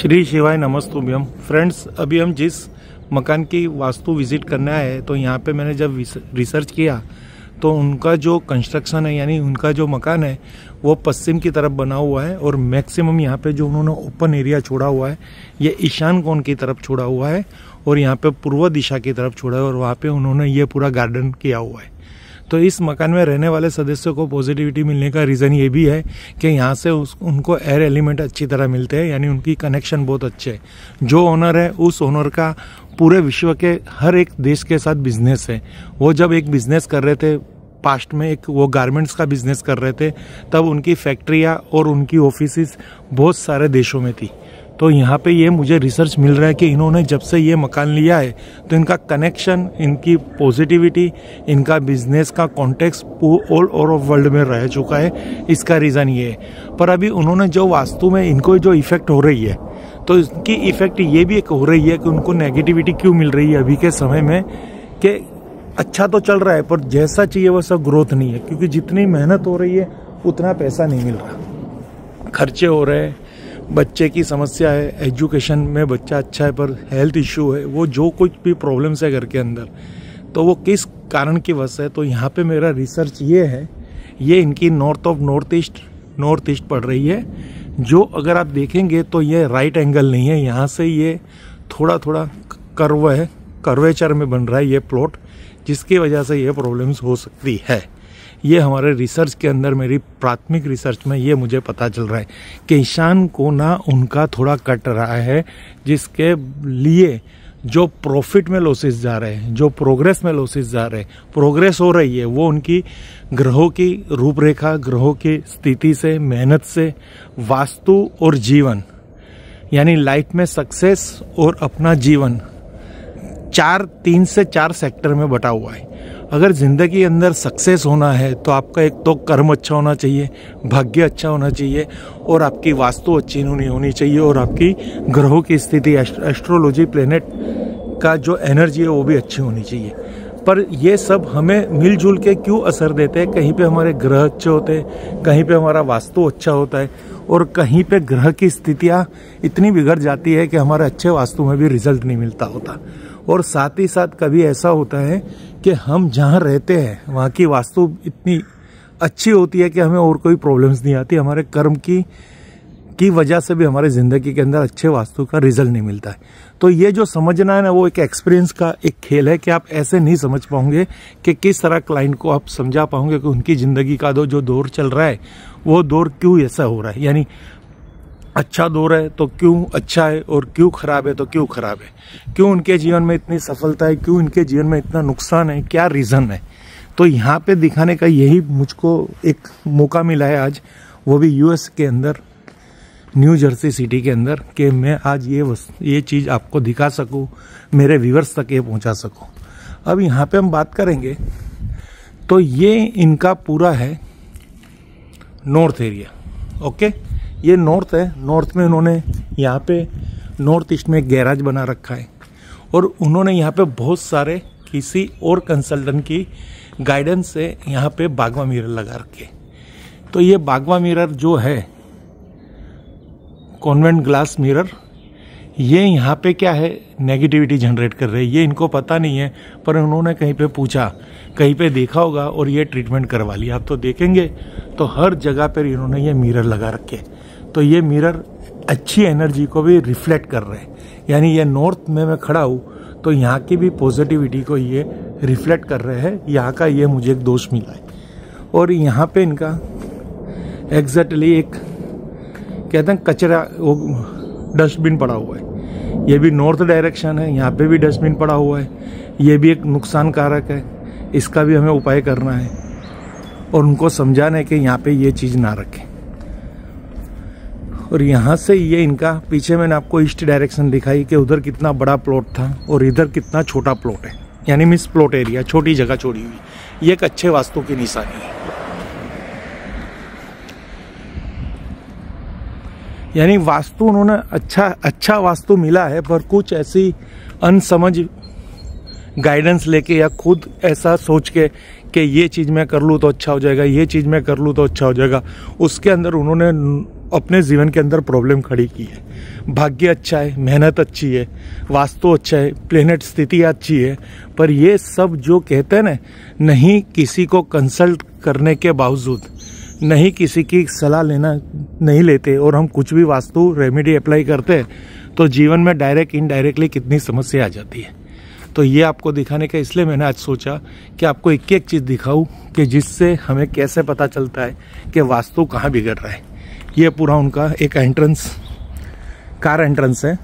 श्री शिवाय नमस्तुभ्यम। फ्रेंड्स, अभी हम जिस मकान की वास्तु विजिट करना है तो यहाँ पे मैंने जब रिसर्च किया तो उनका जो कंस्ट्रक्शन है यानी उनका जो मकान है वो पश्चिम की तरफ बना हुआ है और मैक्सिमम यहाँ पे जो उन्होंने ओपन एरिया छोड़ा हुआ है ये ईशान कोण की तरफ छोड़ा हुआ है और यहाँ पे पूर्व दिशा की तरफ छोड़ा है और वहाँ पे उन्होंने ये पूरा गार्डन किया हुआ है। तो इस मकान में रहने वाले सदस्यों को पॉजिटिविटी मिलने का रीज़न ये भी है कि यहाँ से उनको एयर एलिमेंट अच्छी तरह मिलते हैं यानी उनकी कनेक्शन बहुत अच्छे है। जो ओनर है उस ओनर का पूरे विश्व के हर एक देश के साथ बिजनेस है। वो जब एक बिजनेस कर रहे थे पास्ट में, एक वो गारमेंट्स का बिजनेस कर रहे थे, तब उनकी फैक्ट्रियाँ और उनकी ऑफिसेस बहुत सारे देशों में थी। तो यहाँ पे ये मुझे रिसर्च मिल रहा है कि इन्होंने जब से ये मकान लिया है तो इनका कनेक्शन, इनकी पॉजिटिविटी, इनका बिजनेस का कॉन्टेक्स्ट ऑल ओवर वर्ल्ड में रह चुका है। इसका रीज़न ये है। पर अभी उन्होंने जो वास्तु में इनको जो इफ़ेक्ट हो रही है तो इसकी इफ़ेक्ट ये भी एक हो रही है कि उनको नेगेटिविटी क्यों मिल रही है अभी के समय में कि अच्छा तो चल रहा है पर जैसा चाहिए वैसा ग्रोथ नहीं है, क्योंकि जितनी मेहनत हो रही है उतना पैसा नहीं मिल रहा, खर्चे हो रहे हैं, बच्चे की समस्या है, एजुकेशन में बच्चा अच्छा है पर हेल्थ इश्यू है, वो जो कुछ भी प्रॉब्लम्स है घर के अंदर तो वो किस कारण की वजह से। तो यहाँ पे मेरा रिसर्च ये है, ये इनकी नॉर्थ ईस्ट पड़ रही है, जो अगर आप देखेंगे तो ये राइट एंगल नहीं है, यहाँ से ये थोड़ा थोड़ा कर्व है, कर्वेचर में बन रहा है ये प्लॉट, जिसकी वजह से ये प्रॉब्लम्स हो सकती है। ये हमारे रिसर्च के अंदर, मेरी प्राथमिक रिसर्च में ये मुझे पता चल रहा है कि ईशान कोना उनका थोड़ा कट रहा है, जिसके लिए जो प्रॉफिट में लॉसेस जा रहे हैं, जो प्रोग्रेस में लॉसेस जा रहे हैं, प्रोग्रेस हो रही है वो उनकी ग्रहों की रूपरेखा, ग्रहों की स्थिति से, मेहनत से, वास्तु और जीवन यानी लाइफ में सक्सेस और अपना जीवन 3 से 4 सेक्टर में बटा हुआ है। अगर ज़िंदगी के अंदर सक्सेस होना है तो आपका एक तो कर्म अच्छा होना चाहिए, भाग्य अच्छा होना चाहिए और आपकी वास्तु अच्छी होनी चाहिए और आपकी ग्रहों की स्थिति, एस्ट्रोलॉजी, प्लेनेट का जो एनर्जी है वो भी अच्छी होनी चाहिए। पर ये सब हमें मिलजुल के क्यों असर देते हैं? कहीं पे हमारे ग्रह अच्छे होते हैं, कहीं पे हमारा वास्तु अच्छा होता है और कहीं पे ग्रह की स्थितियाँ इतनी बिगड़ जाती है कि हमारे अच्छे वास्तु में भी रिजल्ट नहीं मिलता होता। और साथ ही साथ कभी ऐसा होता है कि हम जहाँ रहते हैं वहाँ की वास्तु इतनी अच्छी होती है कि हमें और कोई प्रॉब्लम्स नहीं आती, हमारे कर्म की वजह से भी हमारे ज़िंदगी के अंदर अच्छे वास्तु का रिजल्ट नहीं मिलता है। तो ये जो समझना है ना वो एक एक्सपीरियंस का एक खेल है कि आप ऐसे नहीं समझ पाओगे कि किस तरह क्लाइंट को आप समझा पाओगे कि उनकी ज़िंदगी का जो दौर चल रहा है वो दौर क्यों ऐसा हो रहा है, यानी अच्छा दौर है तो क्यों अच्छा है और क्यों खराब है तो क्यों खराब है, क्यों उनके जीवन में इतनी सफलता है, क्यों इनके जीवन में इतना नुकसान है, क्या रीज़न है। तो यहाँ पे दिखाने का यही मुझको एक मौका मिला है आज, वो भी यूएस के अंदर, न्यू जर्सी सिटी के अंदर, कि मैं आज ये चीज़ आपको दिखा सकूँ, मेरे व्यूअर्स तक ये पहुँचा सकूँ। अब यहाँ पर हम बात करेंगे तो ये इनका पूरा है नॉर्थ एरिया। ओके, ये नॉर्थ है। नॉर्थ में उन्होंने यहाँ पे नॉर्थ ईस्ट में एक गैराज बना रखा है और उन्होंने यहाँ पे बहुत सारे किसी और कंसल्टेंट की गाइडेंस से यहाँ पे बागवा मिरर लगा रखे। तो ये बागवा मिरर जो है, कॉन्वेंट ग्लास मिरर, ये यहाँ पे क्या है, नेगेटिविटी जनरेट कर रहे हैं। ये इनको पता नहीं है पर उन्होंने कहीं पे पूछा, कहीं पे देखा होगा और ये ट्रीटमेंट करवा लिया। आप तो देखेंगे तो हर जगह पर इन्होंने ये मिरर लगा रखे। तो ये मिरर अच्छी एनर्जी को भी रिफ्लेक्ट कर रहे हैं, यानी ये नॉर्थ में मैं खड़ा हूँ तो यहाँ की भी पॉजिटिविटी को ये रिफ्लेक्ट कर रहे हैं। यहाँ का ये मुझे एक दोष मिला है। और यहाँ पर इनका एग्जैक्टली एक कहते हैं कचरा, वो डस्टबिन पड़ा हुआ है। ये भी नॉर्थ डायरेक्शन है, यहाँ पे भी डस्टबिन पड़ा हुआ है। ये भी एक नुकसान कारक है, इसका भी हमें उपाय करना है और उनको समझाना है कि यहाँ पे ये चीज़ ना रखें। और यहाँ से ये इनका पीछे मैंने आपको ईस्ट डायरेक्शन दिखाई कि उधर कितना बड़ा प्लॉट था और इधर कितना छोटा प्लॉट है, यानी मिस प्लॉट एरिया, छोटी जगह छोड़ी हुई। ये एक अच्छे वास्तु की निशानी है। यानी वास्तु उन्होंने अच्छा वास्तु मिला है पर कुछ ऐसी अनसमझ गाइडेंस लेके या खुद ऐसा सोच के कि ये चीज़ मैं कर लूँ तो अच्छा हो जाएगा, ये चीज़ मैं कर लूँ तो अच्छा हो जाएगा, उसके अंदर उन्होंने अपने जीवन के अंदर प्रॉब्लम खड़ी की है। भाग्य अच्छा है, मेहनत अच्छी है, वास्तु अच्छा है, प्लेनेट स्थिति अच्छी है, पर ये सब जो कहते हैं ना, नहीं किसी को कंसल्ट करने के बावजूद, नहीं किसी की सलाह लेना नहीं लेते और हम कुछ भी वास्तु रेमेडी अप्लाई करते हैं तो जीवन में डायरेक्ट इनडायरेक्टली कितनी समस्या आ जाती है। तो ये आपको दिखाने का इसलिए मैंने आज सोचा कि आपको एक एक चीज़ दिखाऊं कि जिससे हमें कैसे पता चलता है कि वास्तु कहाँ बिगड़ रहा है। ये पूरा उनका एक एंट्रेंस, कार एंट्रेंस है।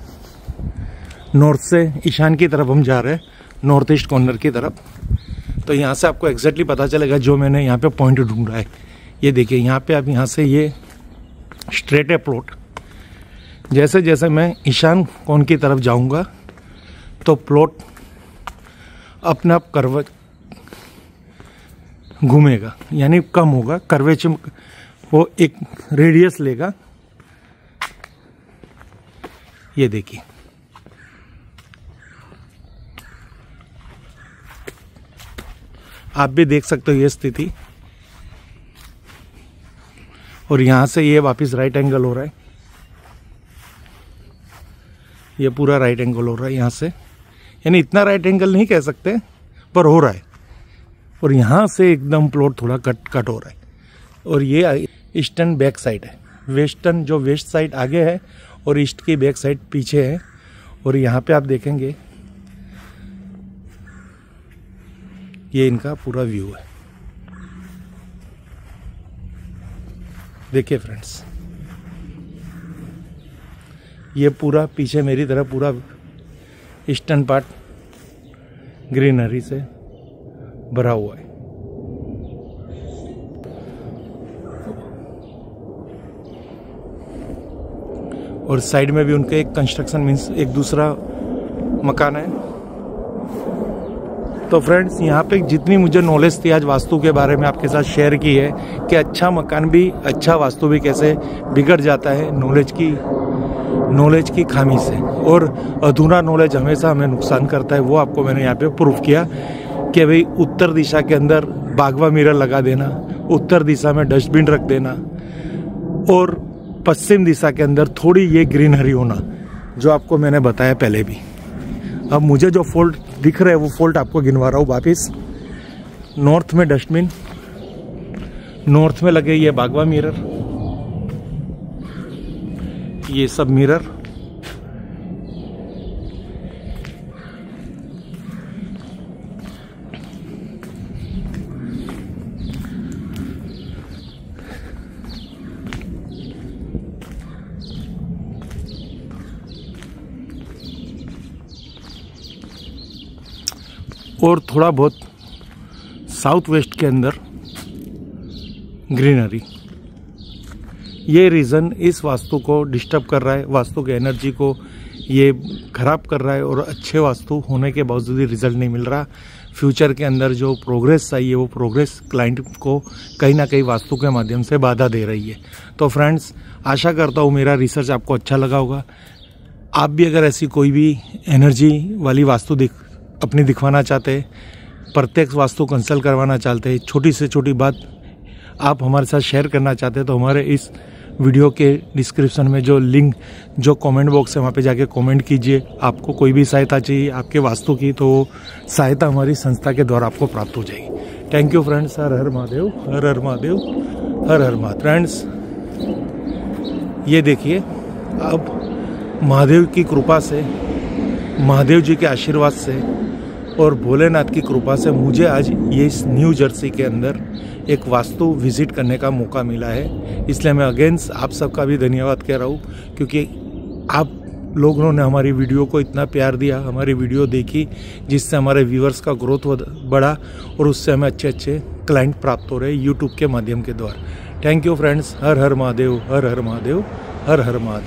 नॉर्थ से ईशान की तरफ हम जा रहे हैं, नॉर्थ ईस्ट कॉर्नर की तरफ। तो यहाँ से आपको एग्जैक्टली पता चलेगा जो मैंने यहाँ पे पॉइंट ढूंढा है। ये देखिए यहाँ पे, आप यहाँ से ये स्ट्रेट है प्लॉट। जैसे जैसे मैं ईशान कोण की तरफ जाऊँगा तो प्लॉट अपने आप करवे घूमेगा, यानी कम होगा, करवेचर वो एक रेडियस लेगा। ये देखिए, आप भी देख सकते हो ये स्थिति। और यहाँ से ये वापस राइट एंगल हो रहा है, ये पूरा राइट एंगल हो रहा है यहाँ से, यानी इतना राइट एंगल नहीं कह सकते पर हो रहा है। और यहाँ से एकदम प्लॉट थोड़ा कट हो रहा है। और ये ईस्टर्न बैक साइड है, वेस्टर्न जो वेस्ट साइड आगे है और ईस्ट की बैक साइड पीछे है। और यहाँ पे आप देखेंगे ये इनका पूरा व्यू है। देखिए फ्रेंड्स, ये पूरा पीछे मेरी तरफ पूरा ईस्टर्न पार्ट ग्रीनरी से भरा हुआ है। और साइड में भी उनके एक कंस्ट्रक्शन मीन्स एक दूसरा मकान है। तो फ्रेंड्स, यहाँ पे जितनी मुझे नॉलेज थी आज वास्तु के बारे में आपके साथ शेयर की है कि अच्छा मकान भी, अच्छा वास्तु भी कैसे बिगड़ जाता है नॉलेज की खामी से। और अधूरा नॉलेज हमेशा हमें नुकसान करता है, वो आपको मैंने यहाँ पे प्रूफ किया कि भाई उत्तर दिशा के अंदर बागवा मिरर लगा देना, उत्तर दिशा में डस्टबिन रख देना, और पश्चिम दिशा के अंदर थोड़ी ये ग्रीनरी होना, जो आपको मैंने बताया पहले भी। अब मुझे जो फॉल्ट दिख रहा है वो फॉल्ट आपको गिनवा रहा हूँ वापस। नॉर्थ में डस्टबिन, नॉर्थ में लगे ये बागवा मिरर, ये सब मिरर, और थोड़ा बहुत साउथ वेस्ट के अंदर ग्रीनरी। ये रीज़न इस वास्तु को डिस्टर्ब कर रहा है, वास्तु के एनर्जी को ये ख़राब कर रहा है। और अच्छे वास्तु होने के बावजूद रिजल्ट नहीं मिल रहा। फ्यूचर के अंदर जो प्रोग्रेस चाहिए वो प्रोग्रेस क्लाइंट को कहीं ना कहीं वास्तु के माध्यम से बाधा दे रही है। तो फ्रेंड्स, आशा करता हूँ मेरा रिसर्च आपको अच्छा लगा होगा। आप भी अगर ऐसी कोई भी एनर्जी वाली वास्तु अपनी दिखवाना चाहते हैं, प्रत्यक्ष वास्तु कंसल्ट करवाना चाहते हैं, छोटी से छोटी बात आप हमारे साथ शेयर करना चाहते हैं तो हमारे इस वीडियो के डिस्क्रिप्शन में जो लिंक, जो कमेंट बॉक्स है, वहाँ पे जाके कमेंट कीजिए। आपको कोई भी सहायता चाहिए आपके वास्तु की तो सहायता हमारी संस्था के द्वारा आपको प्राप्त हो जाएगी। Thank you friends. हर हर महादेव, हर हर महादेव, हर हर महादेव। फ्रेंड्स, ये देखिए, अब महादेव की कृपा से, महादेव जी के आशीर्वाद से और भोलेनाथ की कृपा से मुझे आज ये इस न्यू जर्सी के अंदर एक वास्तु विजिट करने का मौका मिला है। इसलिए मैं अगेंस्ट आप सबका भी धन्यवाद कह रहा हूँ, क्योंकि आप लोगों ने हमारी वीडियो को इतना प्यार दिया, हमारी वीडियो देखी, जिससे हमारे व्यूअर्स का ग्रोथ बढ़ा और उससे हमें अच्छे अच्छे क्लाइंट प्राप्त हो रहे यूट्यूब के माध्यम के द्वारा। Thank you friends. हर हर महादेव, हर हर महादेव, हर हर महादेव।